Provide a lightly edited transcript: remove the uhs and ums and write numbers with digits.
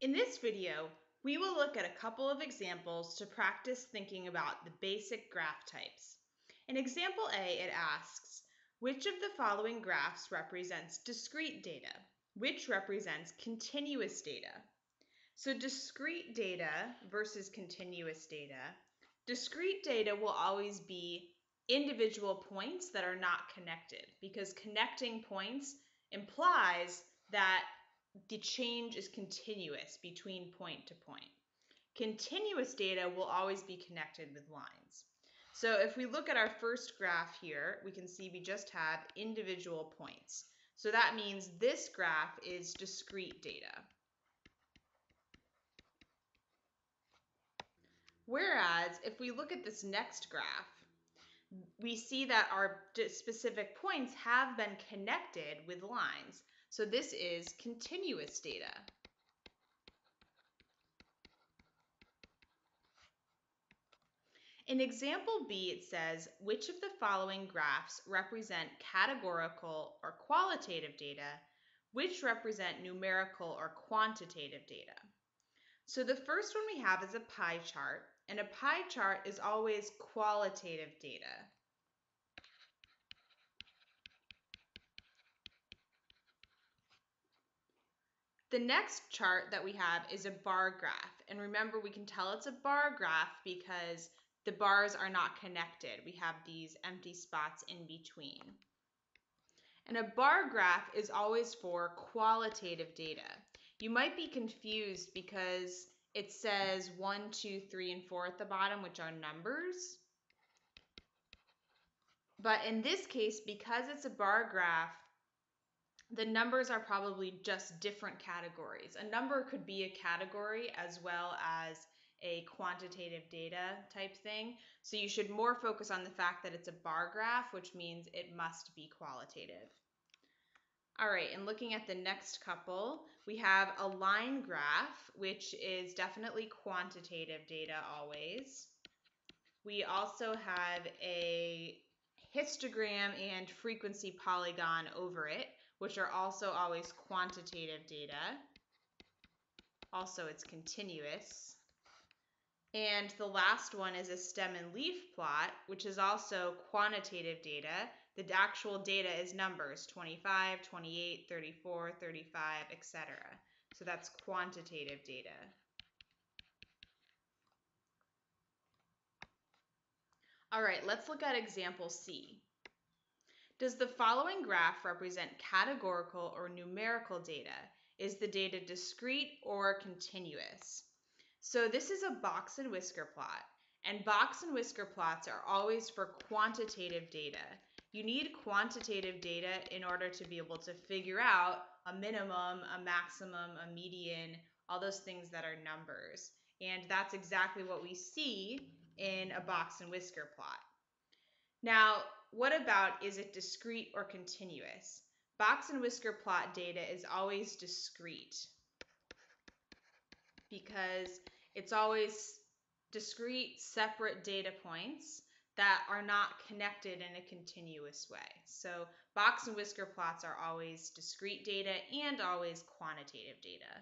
In this video, we will look at a couple of examples to practice thinking about the basic graph types. In example A, it asks, which of the following graphs represents discrete data? Which represents continuous data? So discrete data versus continuous data. Discrete data will always be individual points that are not connected, because connecting points implies that the change is continuous between point to point. Continuous data will always be connected with lines. So if we look at our first graph here, we can see we just have individual points. So that means this graph is discrete data. Whereas if we look at this next graph, we see that our specific points have been connected with lines. So this is continuous data. In example B, it says, which of the following graphs represent categorical or qualitative data, which represent numerical or quantitative data? So the first one we have is a pie chart, and a pie chart is always qualitative data. The next chart that we have is a bar graph. And remember, we can tell it's a bar graph because the bars are not connected. We have these empty spots in between. And a bar graph is always for qualitative data. You might be confused because it says 1, 2, 3, and 4 at the bottom, which are numbers. But in this case, because it's a bar graph, the numbers are probably just different categories. A number could be a category as well as a quantitative data type thing. So you should more focus on the fact that it's a bar graph, which means it must be qualitative. All right, and looking at the next couple, we have a line graph, which is definitely quantitative data always. We also have a histogram and frequency polygon over it, which are also always quantitative data. Also, it's continuous. And the last one is a stem and leaf plot, which is also quantitative data. The actual data is numbers, 25, 28, 34, 35, etc. So that's quantitative data. All right, let's look at example C. Does the following graph represent categorical or numerical data? Is the data discrete or continuous? So this is a box and whisker plot, and box and whisker plots are always for quantitative data. You need quantitative data in order to be able to figure out a minimum, a maximum, a median, all those things that are numbers. And that's exactly what we see in a box and whisker plot. Now, what about, is it discrete or continuous? Box and whisker plot data is always discrete because it's always discrete, separate data points that are not connected in a continuous way. So box and whisker plots are always discrete data and always quantitative data.